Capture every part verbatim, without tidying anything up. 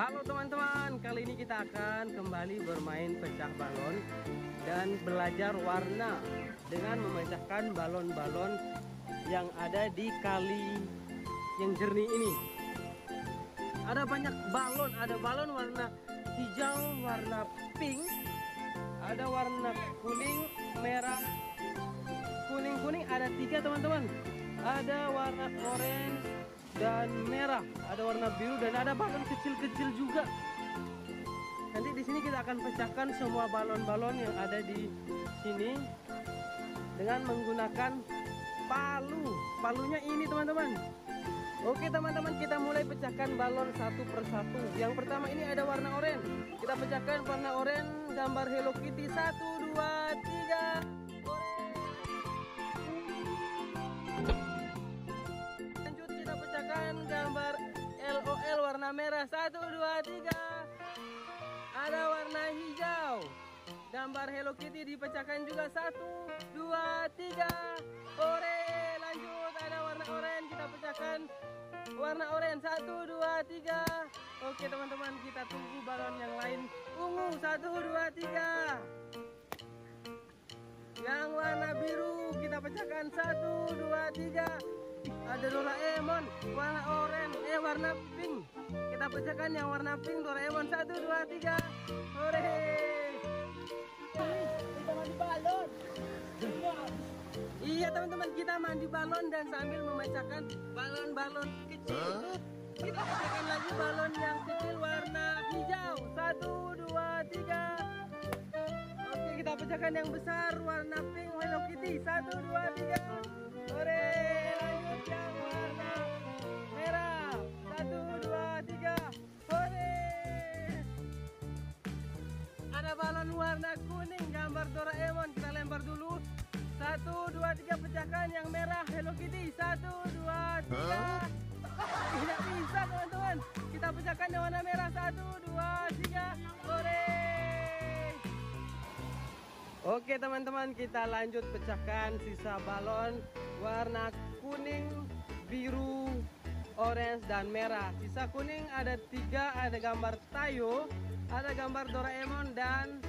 Halo teman-teman, kali ini kita akan kembali bermain pecah balon dan belajar warna dengan memecahkan balon-balon yang ada di kali yang jernih ini. Ada banyak balon, ada balon warna hijau, warna pink, ada warna kuning, merah, kuning-kuning, ada tiga teman-teman. Ada warna orange dan merah, ada warna biru, dan ada balon kecil-kecil juga. Nanti di sini kita akan pecahkan semua balon-balon yang ada di sini dengan menggunakan palu. Palunya ini teman-teman. Oke teman-teman, kita mulai pecahkan balon satu persatu. Yang pertama ini ada warna oranye. Kita pecahkan warna oranye gambar Hello Kitty. Satu, dua, tiga. Gambar LOL warna merah. Satu, dua, tiga. Ada warna hijau, gambar Hello Kitty dipecahkan juga. Satu, dua, tiga. Orange, lanjut ada warna orange, kita pecahkan warna orange. Satu, dua, tiga. Oke teman-teman, kita tunggu balon yang lain. Ungu, satu, dua, tiga. Yang warna biru kita pecahkan. Satu, dua, tiga. Ada Doraemon warna oranye, eh warna pink. Kita pecahkan yang warna pink Doraemon. Satu, dua, tiga. Hore! Kita mandi balon. Iya teman-teman, kita mandi balon dan sambil memecahkan balon-balon kecil. Huh? Kita pecahkan lagi balon yang kecil warna hijau. Satu, dua, tiga. Oke, kita pecahkan yang besar warna pink Hello Kitty. Satu, dua, tiga. Hore! Yang warna merah. Satu, dua, tiga. Hore! Ada balon warna kuning gambar Doraemon, kita lempar dulu. Satu, dua, tiga. Pecahkan yang merah Hello Kitty. Satu, dua, tiga. Tidak bisa teman-teman. Kita pecahkan yang warna merah. Satu, dua, tiga. Hore! Oke teman-teman, kita lanjut pecahkan sisa balon warna kuning, biru, orange, dan merah. Sisa kuning ada tiga, ada gambar Tayo, ada gambar Doraemon, dan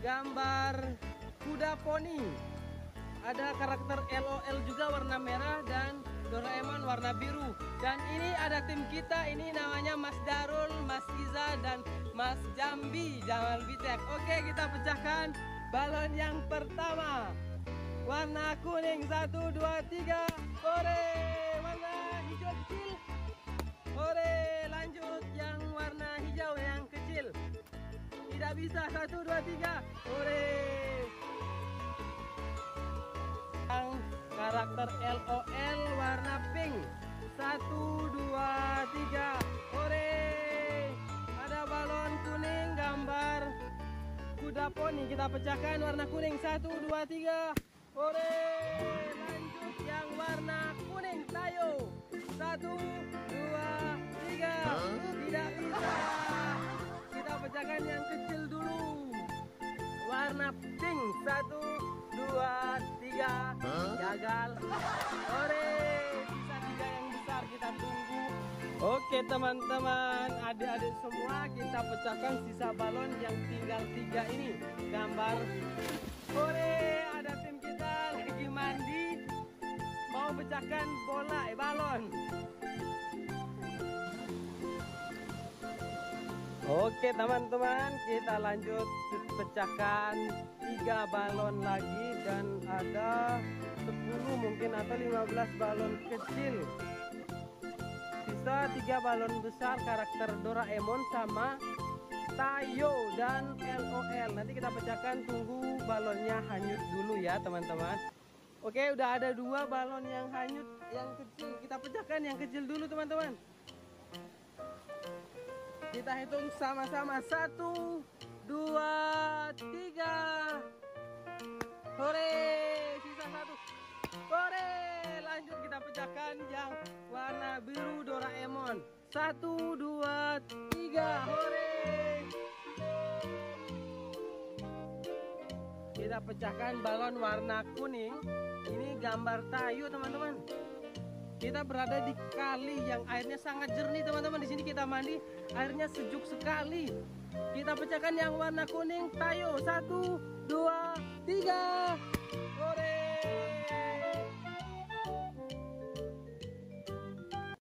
gambar kuda poni. Ada karakter LOL juga warna merah dan Doraemon warna biru. Dan ini ada tim kita, ini namanya Mas Darul, Mas Iza, dan Mas Jambi. Jangan bitek. Oke, kita pecahkan balon yang pertama. Warna kuning, satu, dua, tiga. Hore! Warna hijau kecil. Hore! Lanjut yang warna hijau yang kecil. Tidak bisa. Satu, dua, tiga. Hore! Yang karakter LOL warna pink. Satu, dua, tiga. Hore! Ada balon kuning gambar kuda poni, kita pecahkan warna kuning. Satu, dua, tiga. Hore! Lanjut yang warna kuning Tayo. Satu, dua, tiga. Tidak bisa. Kita pecahkan yang kecil dulu. Warna pink. Satu, dua, tiga. Gagal. Hore! Bisa tiga yang besar, kita tunggu. Oke teman-teman, adik-adik semua, kita pecahkan sisa balon yang tinggal tiga ini. Gambar Hore! Mandi mau pecahkan bola eh, balon. Oke teman-teman, kita lanjut pecahkan tiga balon lagi dan ada sepuluh mungkin atau lima belas balon kecil. Sisa tiga balon besar karakter Doraemon sama Tayo dan LOL. Nanti kita pecahkan, tunggu balonnya hanyut dulu ya teman-teman. Oke, udah ada dua balon yang hanyut, yang kecil. Kita pecahkan yang kecil dulu, teman-teman. Kita hitung sama-sama. Satu, dua, tiga. Hore! Sisa satu. Hore! Lanjut kita pecahkan yang warna biru Doraemon. Satu, dua, tiga. Hore! Kita pecahkan balon warna kuning. Ini gambar Tayo teman-teman. Kita berada di kali yang airnya sangat jernih, teman-teman. Di sini kita mandi, airnya sejuk sekali. Kita pecahkan yang warna kuning, Tayo. Satu, dua, tiga. Hore!